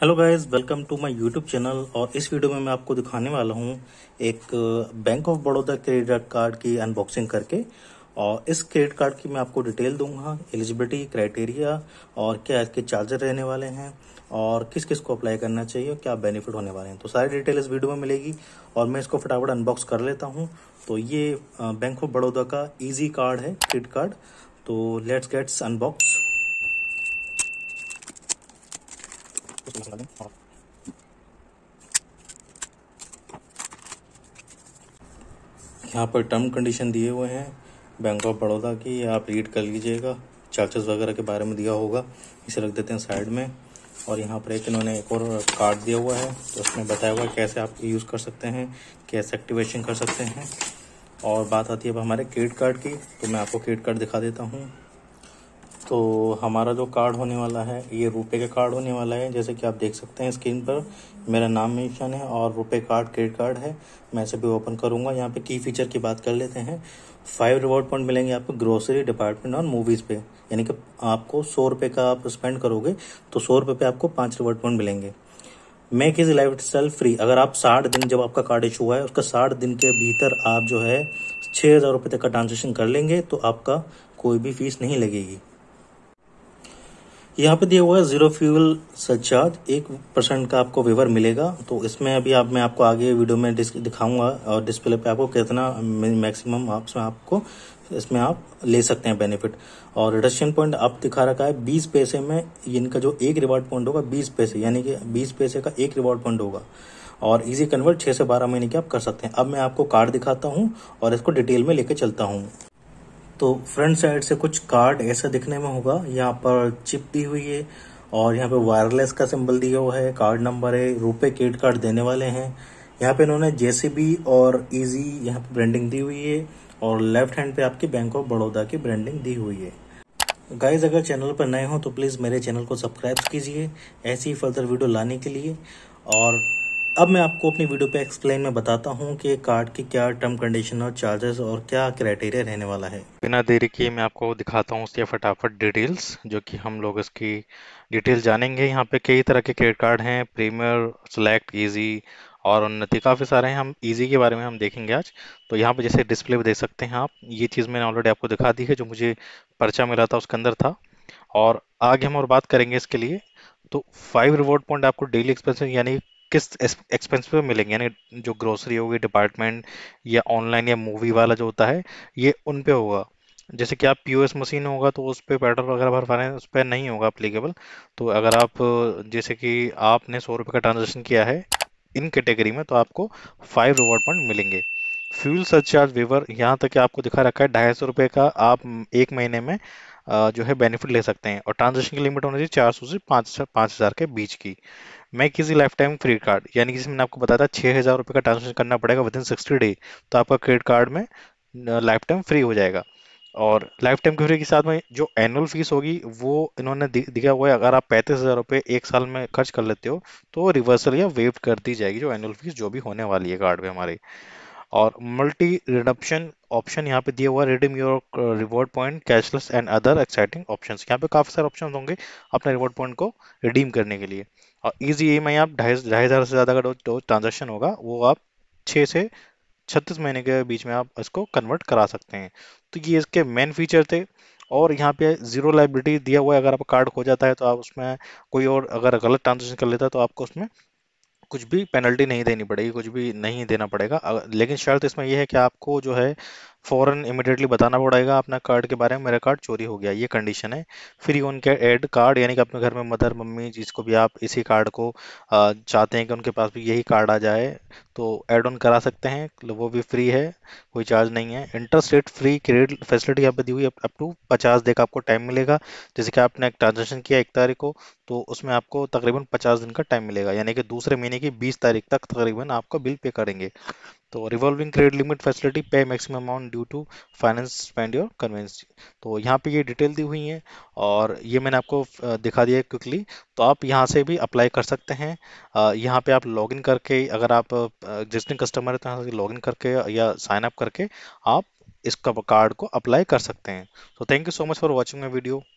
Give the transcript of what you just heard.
Hello guys, welcome to my YouTube channel. और इस video में मैं आपको दिखाने वाला हूं एक bank of Baroda credit card की अनबॉक्सिंग करके, और इस क्रेडिट कार्ड की मैं आपको डिटेल दूंगा, एलिजिबिलिटी क्राइटेरिया और क्या इसके चार्जर रहने वाले हैं और किस किस को अप्लाई करना चाहिए, क्या बेनिफिट होने वाले हैं। तो सारी डिटेल इस वीडियो में मिलेगी और मैं इसको फटाफट अनबॉक्स कर लेता हूँ। तो ये बैंक ऑफ बड़ौदा का ईजी कार्ड है, क्रेडिट कार्ड। तो लेट्स गेट्स अनबॉक्स। यहाँ पर टर्म कंडीशन दिए हुए हैं बैंक ऑफ बड़ौदा की, आप रीड कर लीजिएगा। चार्जेस वगैरह के बारे में दिया होगा, इसे रख देते हैं साइड में। और यहाँ पर एक इन्होंने एक और कार्ड दिया हुआ है, तो उसमें बताया हुआ कैसे आप यूज़ कर सकते हैं, कैसे एक्टिवेशन कर सकते हैं। और बात आती है अब हमारे क्रेडिट कार्ड की, तो मैं आपको क्रेडिट कार्ड दिखा देता हूँ। तो हमारा जो कार्ड होने वाला है ये रुपए का कार्ड होने वाला है। जैसे कि आप देख सकते हैं स्क्रीन पर मेरा नाम मेंशन है और रुपए कार्ड क्रेडिट कार्ड है। मैं इसे भी ओपन करूंगा। यहाँ पे की फीचर की बात कर लेते हैं। 5 रिवॉर्ड पॉइंट मिलेंगे आपको ग्रोसरी, डिपार्टमेंट और मूवीज़ पे, यानी कि आपको 100 रुपये का आप स्पेंड करोगे तो 100 रुपये पे आपको 5 रिवॉर्ड पॉइंट मिलेंगे। Make is life style free, अगर आप 60 दिन, जब आपका कार्ड इशू हुआ है उसका 60 दिन के भीतर आप जो है 6000 रुपये तक का ट्रांजेक्शन कर लेंगे तो आपका कोई भी फीस नहीं लगेगी। यहाँ पे दिया हुआ है 0 फ्यूल सरचार्ज, 1% का आपको वेवर मिलेगा। तो इसमें अभी आप मैं आपको आगे वीडियो में दिखाऊंगा और डिस्प्ले पे आपको कितना मैक्सिमम आपको इसमें आप ले सकते हैं बेनिफिट। और रिडक्शन पॉइंट आप दिखा रखा है 20 पैसे में, इनका जो एक रिवॉर्ड पॉइंट होगा 20 पैसे, यानी कि 20 पैसे का एक रिवॉर्ड पॉइंट होगा। और इजी कन्वर्ट 6 से 12 महीने के आप कर सकते हैं। अब मैं आपको कार्ड दिखाता हूँ और इसको डिटेल में लेकर चलता हूँ। तो फ्रंट साइड से कुछ कार्ड ऐसा दिखने में होगा। यहाँ पर चिप दी हुई है और यहाँ पे वायरलेस का सिंबल दिया हुआ है, कार्ड नंबर है, रुपए क्रेडिट कार्ड देने वाले हैं। यहाँ पे इन्होंने जेसीबी और इजी यहाँ पे ब्रांडिंग दी हुई है और लेफ्ट हैंड पे आपकी बैंक ऑफ बड़ौदा की ब्रांडिंग दी हुई है। गाइज, अगर चैनल पर नए हो तो प्लीज़ मेरे चैनल को सब्सक्राइब कीजिए ऐसी फर्दर वीडियो लाने के लिए। और अब मैं आपको अपनी वीडियो पे एक्सप्लेन में बताता हूँ कि कार्ड की क्या टर्म कंडीशन और चार्जेस और क्या क्राइटेरिया रहने वाला है। बिना देरी किए मैं आपको दिखाता हूँ उसके फटाफट डिटेल्स, जो कि हम लोग इसकी डिटेल जानेंगे। यहाँ पे कई तरह के क्रेडिट कार्ड हैं, प्रीमियर, सेलेक्ट, इजी और उन्नति, काफ़ी सारे हैं। हम इजी के बारे में हम देखेंगे आज। तो यहाँ पे जैसे डिस्प्ले पर देख सकते हैं आप, ये चीज़ मैंने ऑलरेडी आपको दिखा दी है जो मुझे पर्चा मिला था उसके अंदर था। और आगे हम और बात करेंगे इसके लिए। तो 5 रिवॉर्ड पॉइंट आपको डेली एक्सपेंसिव यानी किस एक्सपेंस पे मिलेंगे, यानी जो ग्रोसरी होगी, डिपार्टमेंट या ऑनलाइन या मूवी वाला जो होता है ये उन पे होगा। जैसे कि आप POS मशीन होगा तो उस पे पेट्रोल वगैरह भरवाना है, उस पर नहीं होगा अप्लीकेबल। तो अगर आप जैसे कि आपने 100 रुपये का ट्रांजेक्शन किया है इन कैटेगरी में तो आपको 5 रिवॉर्ड पॉइंट मिलेंगे। फ्यूल सरचार्ज वेवर यहाँ तक आपको दिखा रखा है 250 रुपये का आप 1 महीने में जो है बेनिफिट ले सकते हैं। और ट्रांजेक्शन की लिमिट होनी चाहिए 400 से 5000 के बीच की। मैं किसी लाइफ टाइम क्रेडिट कार्ड, यानी कि मैंने आपको बताया था 6000 रुपये का ट्रांजेक्शन करना पड़ेगा विदिन 60 डे, तो आपका क्रेडिट कार्ड में लाइफ टाइम फ्री हो जाएगा। और लाइफ टाइम फ्री के साथ में जो एनुअल फीस होगी वो इन्होंने दिया हुआ है, अगर आप 35,000 रुपये 1 साल में खर्च कर लेते हो तो रिवर्सल या वेव कर दी जाएगी जो एनुअल फीस जो भी होने वाली है कार्ड में हमारे। और मल्टी रिडम्पशन ऑप्शन यहाँ पे दिया हुआ, redeem your reward point cashless and other exciting options. यहाँ पे काफ़ी सारे ऑप्शन होंगे अपने रिवॉर्ड पॉइंट को रिडीम करने के लिए। और इजी EMI आप 2,500 से ज़्यादा का जो ट्रांजेक्शन होगा वो आप 6 से 36 महीने के बीच में आप इसको कन्वर्ट करा सकते हैं। तो ये इसके मेन फीचर थे। और यहाँ पे 0 लाइबिलिटी दिया हुआ है, अगर आपका कार्ड खो जाता है तो आप उसमें कोई और अगर गलत ट्रांजेक्शन कर लेता है तो आपको उसमें कुछ भी पेनल्टी नहीं देनी पड़ेगी, कुछ भी नहीं देना पड़ेगा। लेकिन शर्त इसमें यह है कि आपको जो है फ़ौरन इमिडिएटली बताना पड़ेगा अपना कार्ड के बारे में, मेरा कार्ड चोरी हो गया, ये कंडीशन है। फ्री ऑन एड कार्ड, यानी कि अपने घर में मदर मम्मी जिसको भी आप इसी कार्ड को चाहते हैं कि उनके पास भी यही कार्ड आ जाए तो ऐड ऑन करा सकते हैं, वो भी फ्री है, कोई चार्ज नहीं है। Interest rate free credit facility यहाँ पे दी हुई है, अप टू 50 दिन का आपको टाइम मिलेगा। जैसे कि आपने एक ट्रांजेक्शन किया 1 तारीख को तो उसमें आपको तकरीबन 50 दिन का टाइम मिलेगा, यानी कि दूसरे महीने की 20 तारीख तक तकरीबन आपका बिल पे करेंगे। तो revolving credit limit facility, pay maximum amount due to finance spend your convenience. तो यहाँ पे ये डिटेल दी हुई है और ये मैंने आपको दिखा दिया क्विकली। तो आप यहाँ से भी अप्लाई कर सकते हैं। यहाँ पे आप लॉगिन करके, अगर आप एग्जिस्टिंग कस्टमर है तो यहाँ से लॉगिन करके या साइन अप करके आप इसका कार्ड को अप्लाई कर सकते हैं। तो thank you so much for watching my video.